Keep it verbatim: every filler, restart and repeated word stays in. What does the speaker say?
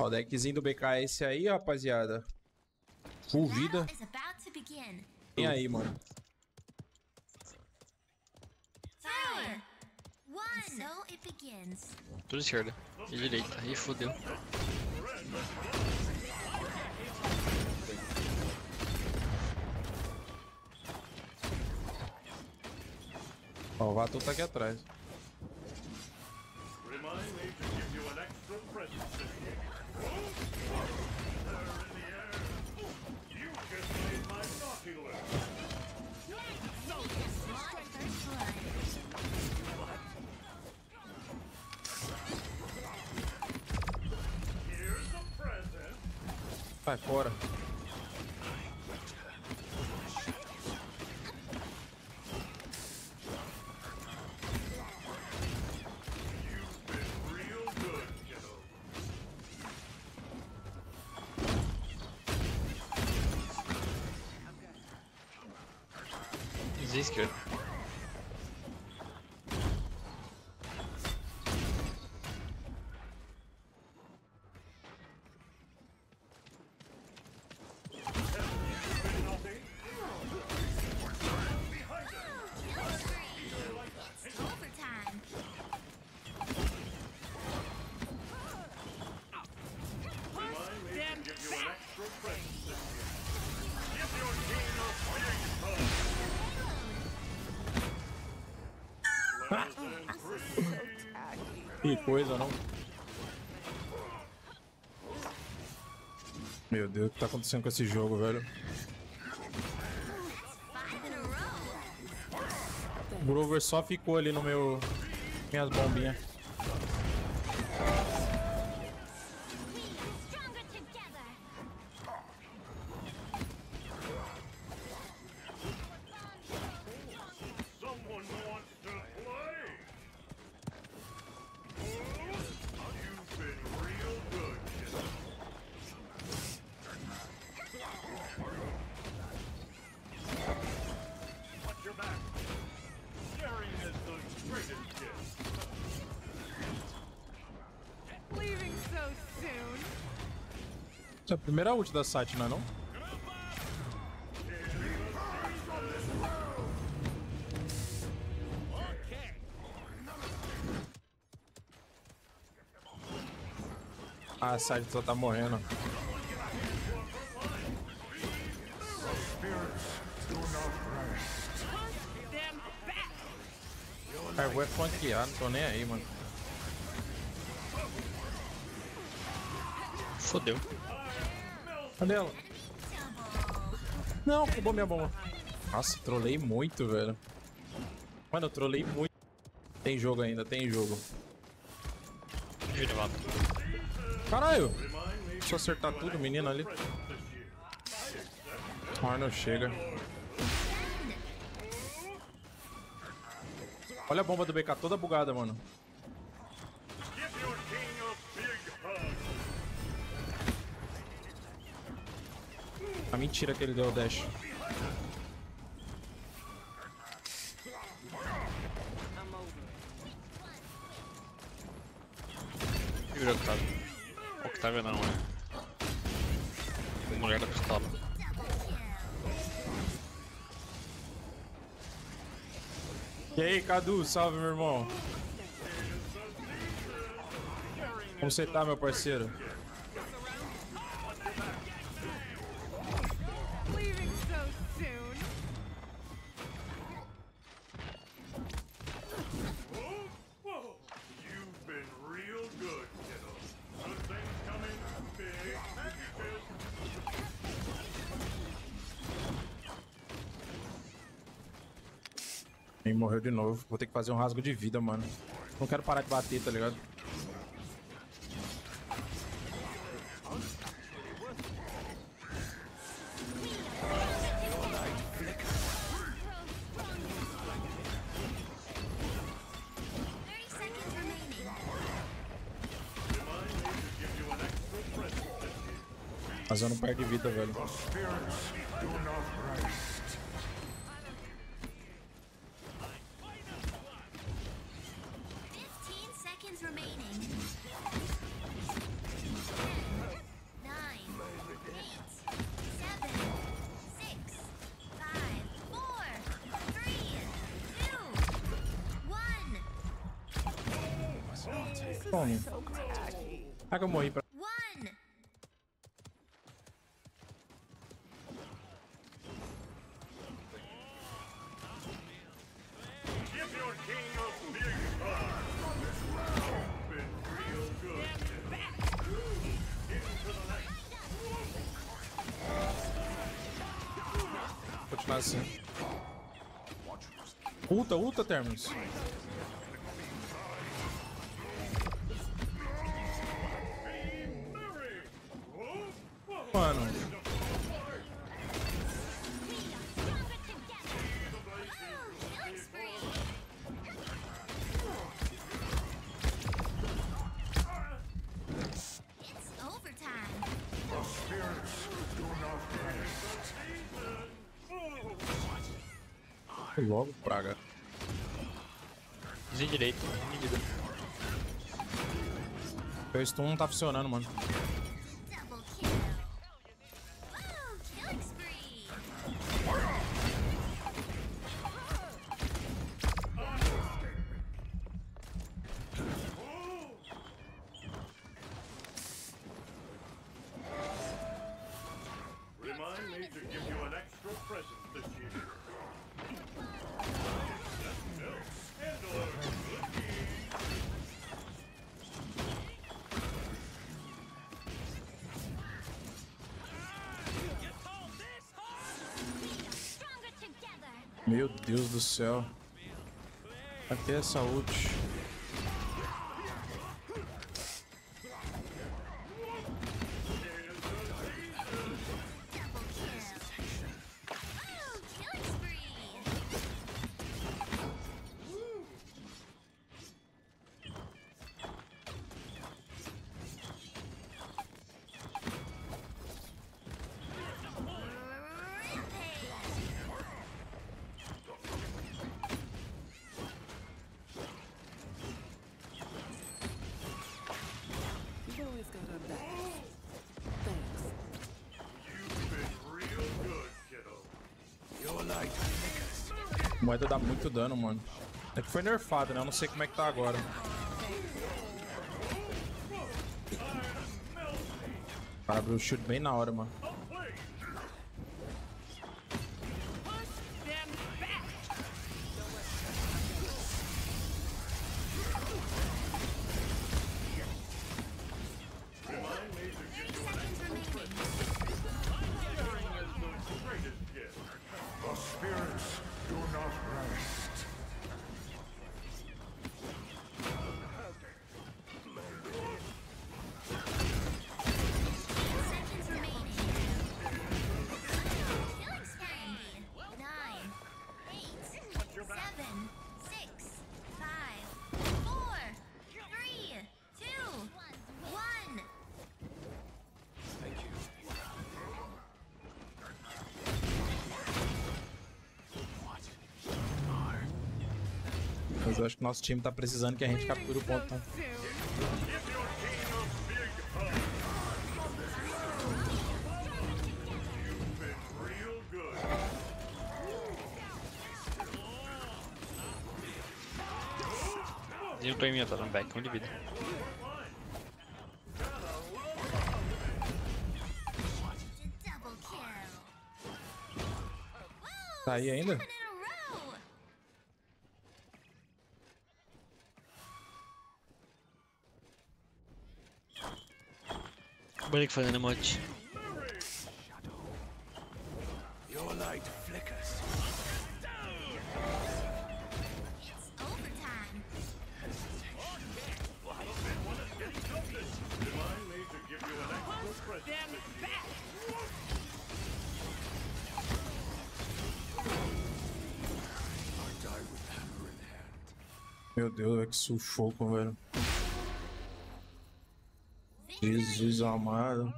Ó, o deckzinho do B K é esse aí, rapaziada. Full vida. E aí, mano? Tudo esquerda e direita. Ih, fodeu. Ó, o Vato tá aqui atrás. Vai fora. This is good. Que coisa, não? Meu Deus, o que tá acontecendo com esse jogo, velho? O Grover só ficou ali no meu... Minhas bombinhas. Essa é a primeira ult da Sati, não é não? Ah, a Sati só tá morrendo. Cara, eu vou é flanquear, não tô nem aí, mano. Fodeu. Cadê ela? Não, roubou minha bomba. Nossa, trolei muito, velho. Mano, eu trolei muito. Tem jogo ainda, tem jogo. Caralho! Deixa eu acertar tudo, menino ali. Ah, não chega. Olha a bomba do B K toda bugada, mano. A mentira que ele deu o dash. Que virou Octavia? Octavia não, é. Mulher da pistola. E aí, Cadu, salve, meu irmão. Como você tá, meu parceiro? E morreu de novo. Vou ter que fazer um rasgo de vida, mano. Não quero parar de bater, tá ligado? Mas eu não perco vida, velho. fifteen seconds remaining. Corre. Ah, que eu morri pra... Continuar assim. Ulta, ulta, Terminus. Mano. Logo, praga. Zinho direito, inimigo. Meu stun não tá funcionando, mano. Meu Deus do céu. Até essa ult. A moeda dá muito dano, mano. É que foi nerfado, né? Eu não sei como é que tá agora. Cara, abriu o chute bem na hora, mano. Mas eu acho que nosso time tá precisando que a gente capture o ponto, tá? Eu tô em mim, eu tô dando back, um de vida. Tá aí ainda? Olha que fazendo emote. Meu Deus, é que sufoco, velho. Jesus amado.